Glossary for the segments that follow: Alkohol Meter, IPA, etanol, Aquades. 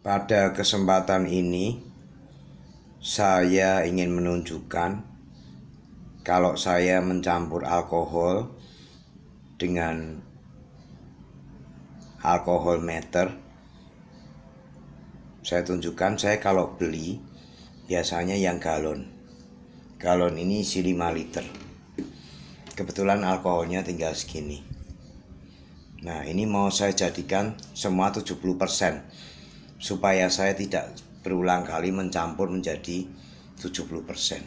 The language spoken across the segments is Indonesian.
Pada kesempatan ini saya ingin menunjukkan kalau saya mencampur alkohol dengan alkohol meter. Saya tunjukkan, saya kalau beli biasanya yang galon ini isi 5 liter. Kebetulan alkoholnya tinggal segini. Nah, ini mau saya jadikan semua 70%. Supaya saya tidak berulang kali mencampur menjadi 70%.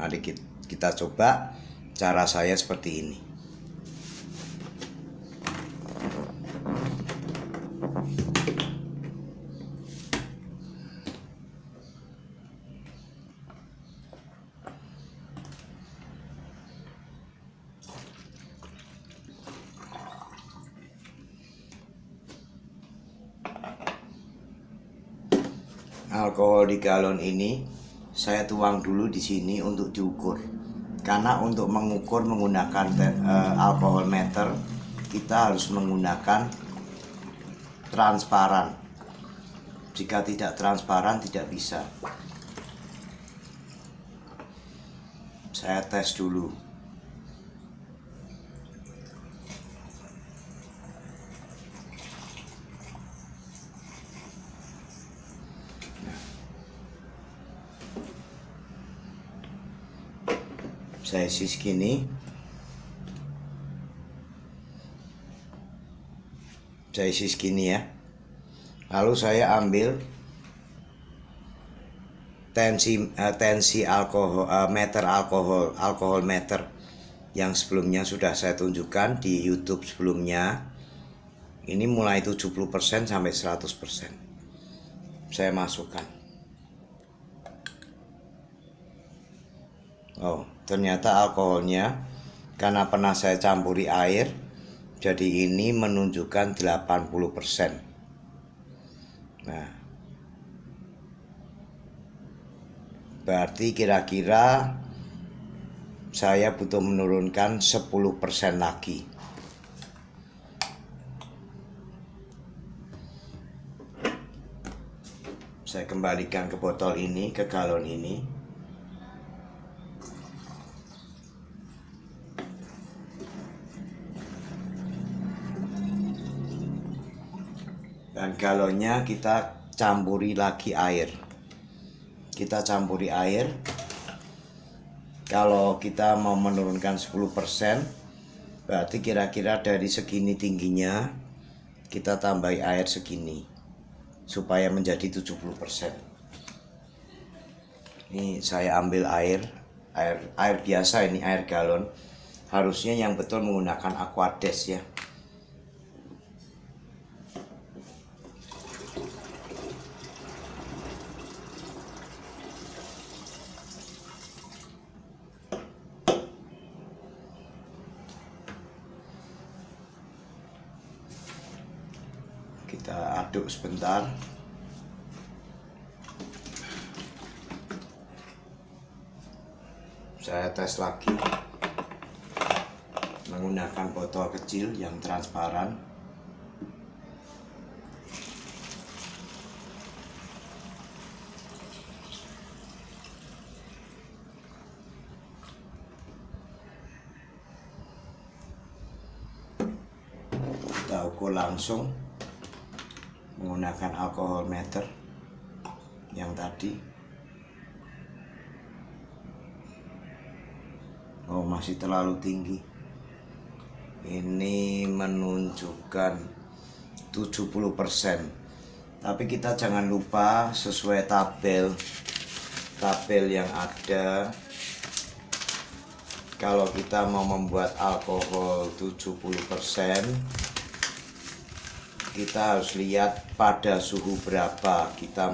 Mari kita coba cara saya seperti ini. Alkohol di galon ini saya tuang dulu di sini untuk diukur, karena untuk mengukur menggunakan alkohol meter kita harus menggunakan transparan. Jika tidak transparan tidak bisa. Saya tes dulu. Saya isi segini. Saya isi segini ya. Lalu saya ambil tensi alkohol meter yang sebelumnya sudah saya tunjukkan di YouTube sebelumnya. Ini mulai 70% sampai 100%. Saya masukkan. Oh, ternyata alkoholnya, karena pernah saya campuri air, jadi ini menunjukkan 80%. Nah, berarti kira-kira saya butuh menurunkan 10% lagi. Saya kembalikan ke botol ini, ke galon ini. Dan galonnya kita campuri lagi air. Kalau kita mau menurunkan 10%, berarti kira-kira dari segini tingginya kita tambahi air segini supaya menjadi 70%. Ini saya ambil air biasa, ini air galon. Harusnya yang betul menggunakan Aquades ya. Kita aduk sebentar. Saya tes lagi menggunakan botol kecil yang transparan. Kita ukur langsung menggunakan alkohol meter yang tadi. Oh, masih terlalu tinggi. Ini menunjukkan 70%. Tapi kita jangan lupa sesuai tabel yang ada. Kalau kita mau membuat alkohol 70%, kita harus lihat pada suhu berapa kita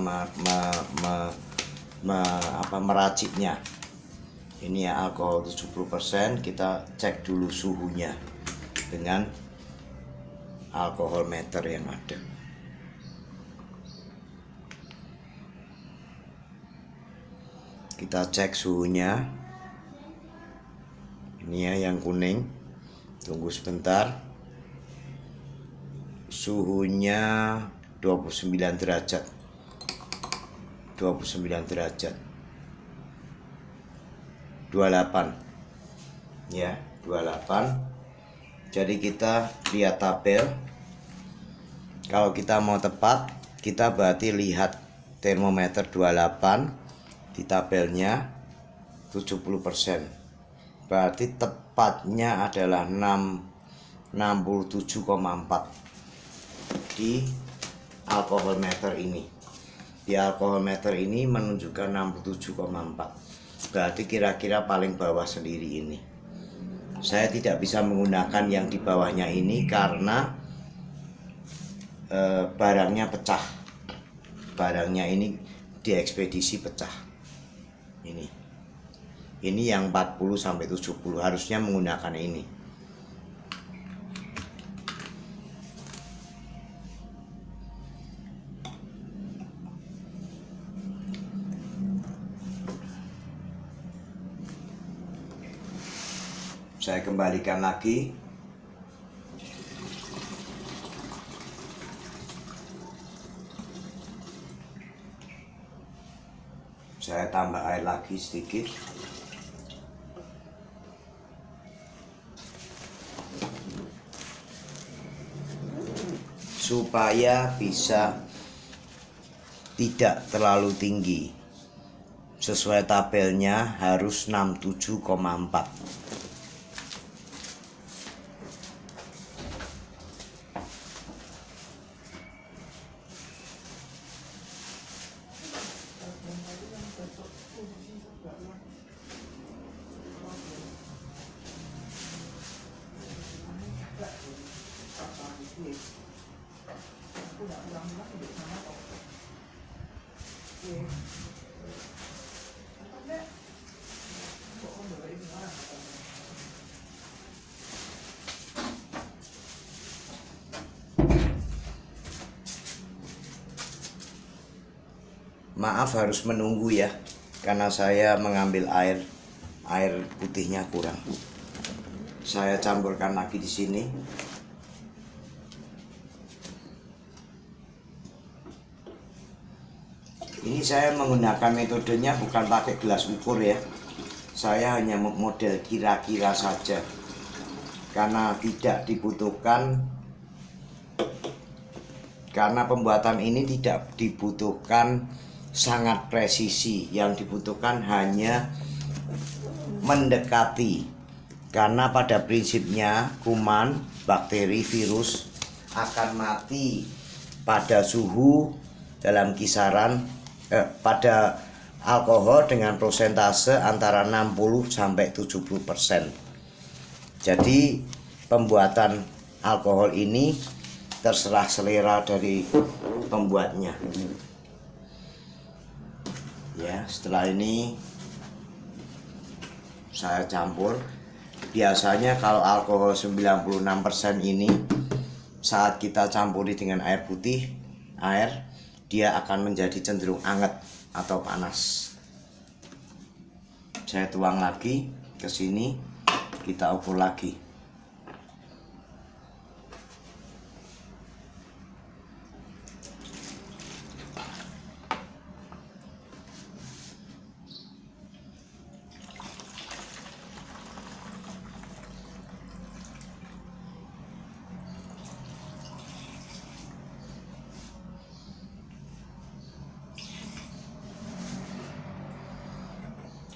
meraciknya. Ini ya, alkohol 70%, kita cek dulu suhunya dengan alkohol meter yang ada. Kita cek suhunya. Ini ya yang kuning. Tunggu sebentar. Suhunya 29 derajat 28 ya, 28. Jadi kita lihat tabel, kalau kita mau tepat kita berarti lihat termometer 28 di tabelnya 70%, berarti tepatnya adalah 67,4 di alkohol meter ini. Di alkohol meter ini menunjukkan 67,4, berarti kira-kira paling bawah sendiri ini. Saya tidak bisa menggunakan yang di bawahnya ini karena barangnya pecah. Barangnya ini diekspedisi pecah. Ini yang 40 sampai 70 harusnya menggunakan ini. Saya kembalikan lagi. Saya tambah air lagi sedikit. Supaya bisa tidak terlalu tinggi, sesuai tabelnya harus 67,4. Maaf harus menunggu ya, karena saya mengambil air putihnya kurang. Saya campurkan lagi di sini. Ini saya menggunakan metodenya bukan pakai gelas ukur ya. Saya hanya model kira-kira saja, karena tidak dibutuhkan, karena pembuatan ini tidak dibutuhkan sangat presisi. Yang dibutuhkan hanya mendekati, karena pada prinsipnya kuman, bakteri, virus akan mati pada suhu dalam kisaran pada alkohol dengan prosentase antara 60 sampai 70%. Jadi pembuatan alkohol ini terserah selera dari pembuatnya. Ya, setelah ini saya campur. Biasanya kalau alkohol 96% ini saat kita campuri dengan air putih, dia akan menjadi cenderung anget atau panas. Saya tuang lagi ke sini, kita ukur lagi.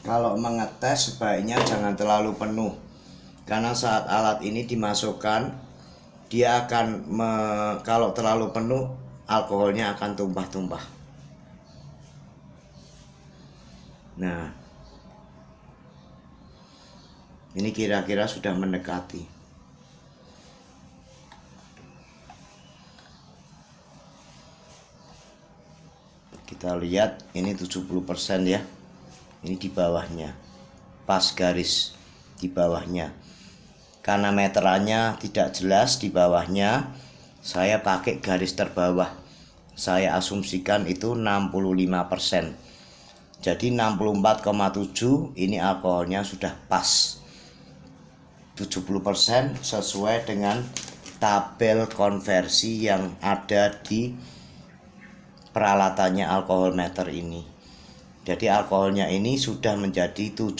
Kalau mengetes sebaiknya jangan terlalu penuh, karena saat alat ini dimasukkan dia akan kalau terlalu penuh alkoholnya akan tumpah-tumpah. Nah, ini kira-kira sudah mendekati. Kita lihat ini 70% ya. Ini di bawahnya, pas garis di bawahnya. Karena meterannya tidak jelas di bawahnya, saya pakai garis terbawah. Saya asumsikan itu 65%. Jadi 64,7 ini alkoholnya sudah pas. 70% sesuai dengan tabel konversi yang ada di peralatannya alkohol meter ini. Jadi alkoholnya ini sudah menjadi 70%.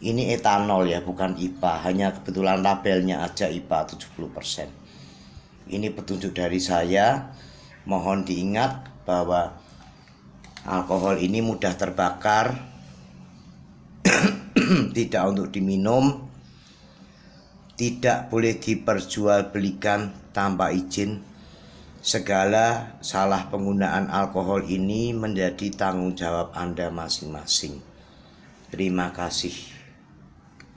Ini etanol ya, bukan IPA, hanya kebetulan labelnya aja IPA 70%. Ini petunjuk dari saya, mohon diingat bahwa alkohol ini mudah terbakar, tidak untuk diminum, tidak boleh diperjualbelikan tanpa izin. Segala salah penggunaan alkohol ini menjadi tanggung jawab Anda masing-masing. Terima kasih.